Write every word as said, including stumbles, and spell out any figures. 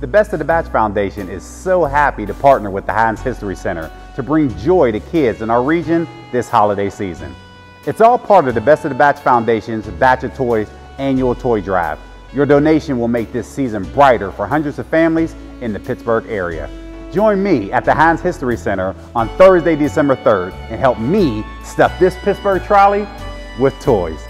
The Best of the Batch Foundation is so happy to partner with the Heinz History Center to bring joy to kids in our region this holiday season. It's all part of the Best of the Batch Foundation's Batch of Toys annual toy drive. Your donation will make this season brighter for hundreds of families in the Pittsburgh area. Join me at the Heinz History Center on Thursday, December third, and help me stuff this Pittsburgh trolley with toys.